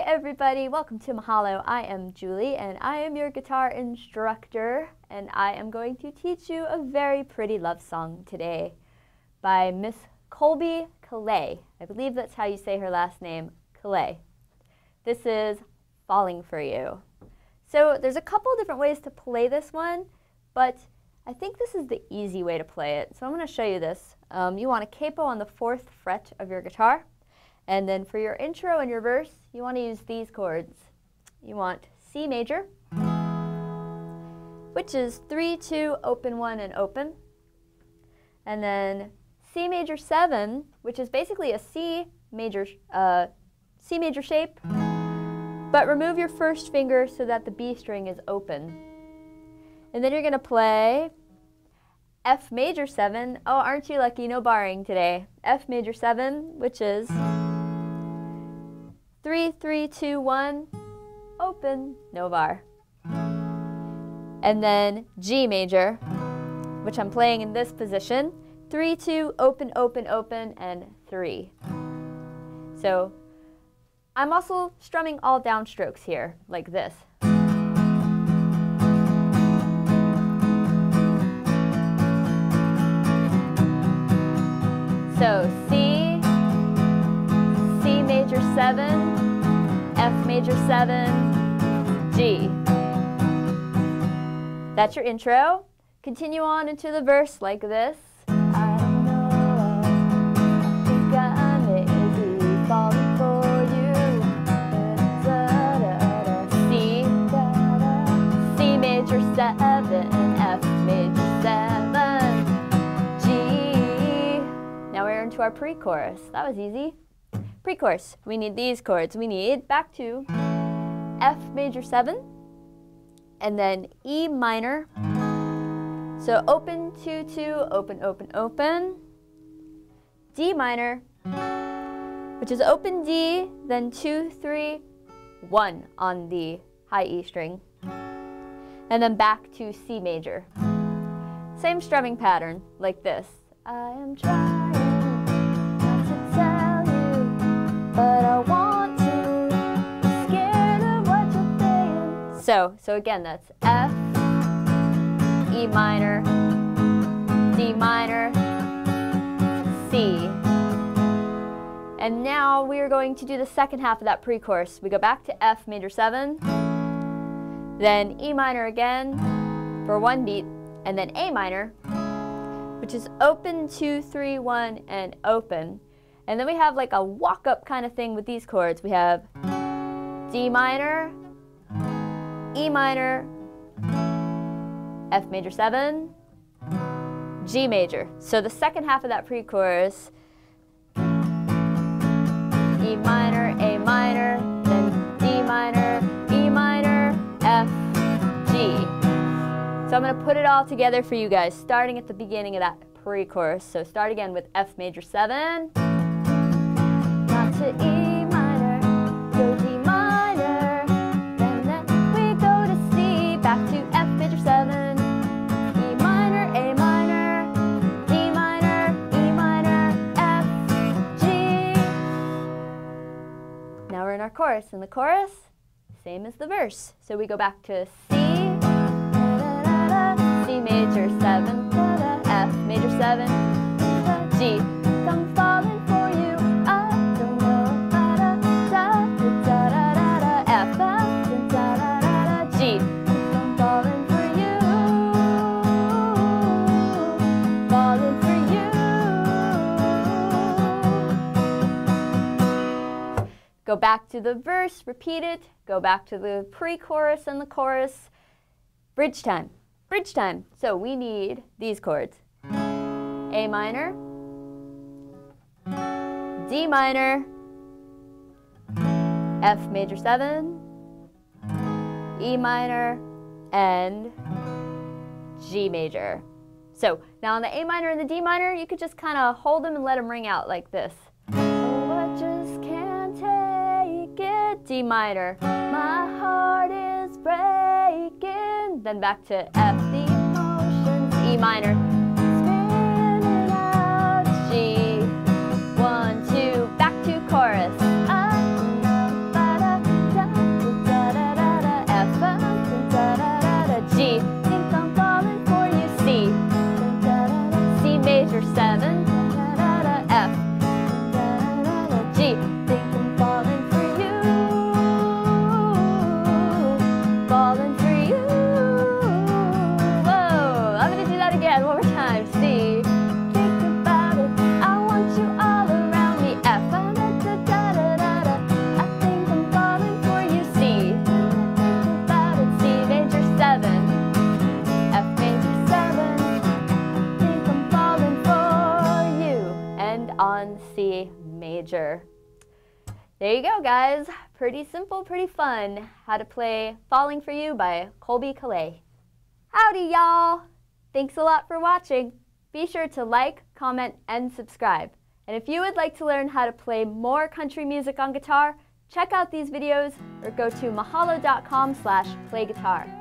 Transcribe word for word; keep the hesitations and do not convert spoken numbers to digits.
Hey everybody, welcome to Mahalo. I am Julie and I am your guitar instructor, and I am going to teach you a very pretty love song today by Miss Colbie Caillat. I believe that's how you say her last name, Caillat. This is Falling For You. So there's a couple different ways to play this one, but I think this is the easy way to play it. So I'm going to show you this. Um, you want a capo on the fourth fret of your guitar. And then for your intro and your verse, you want to use these chords. You want C major, which is three, two, open one, and open. And then C major seven, which is basically a C major, uh, C major shape, but remove your first finger so that the B string is open. And then you're going to play F major seven. Oh, aren't you lucky? No barring today. F major seven, which is Three, three, two, one, open, no bar. And then G major, which I'm playing in this position. Three, two, open, open, open, and three. So I'm also strumming all downstrokes here, like this. So C, C major seven, F major seven, G. That's your intro. Continue on into the verse like this. I know, I think I may be falling for you. C, C major seven, F major seven, G. Now we're into our pre-chorus. That was easy. Pre-chorus, we need these chords. We need back to F major seven, and then E minor. So open two, two, open, open, open. D minor, which is open D, then two, three, one on the high E string. And then back to C major. Same strumming pattern, like this. I am trying. But I want to, I'm scared of what you're thinking. So, so again, that's F, E minor, D minor, C. And now we are going to do the second half of that pre-chorus. We go back to F major seven, then E minor again for one beat, and then A minor, which is open, two, three, one, and open. And then we have like a walk-up kind of thing with these chords. We have D minor, E minor, F major seven, G major. So the second half of that pre-chorus, E minor, A minor, then D minor, E minor, F, G. So I'm going to put it all together for you guys, starting at the beginning of that pre-chorus. So start again with F major seven. To E minor, go D minor, and then we go to C, back to F major seven, E minor, A minor, D minor, E minor, F, G. Now we're in our chorus. In the chorus, same as the verse. So we go back to C, C major seven, F major seven, G. Come falling for you. Go back to the verse, repeat it, go back to the pre-chorus and the chorus. Bridge time, bridge time. So we need these chords. A minor, D minor, F major seven, E minor, and G major. So now on the A minor and the D minor, you could just kind of hold them and let them ring out like this. D minor, my heart is breaking. Then back to F, the emotions, E minor, spinning out, G. One, two, back to chorus. Ah, da, da, da, and on C major. There you go, guys. Pretty simple, pretty fun. How to play Falling For You by Colbie Caillat. Howdy, y'all. Thanks a lot for watching. Be sure to like, comment, and subscribe. And if you would like to learn how to play more country music on guitar, check out these videos or go to mahalo dot com slash play guitar.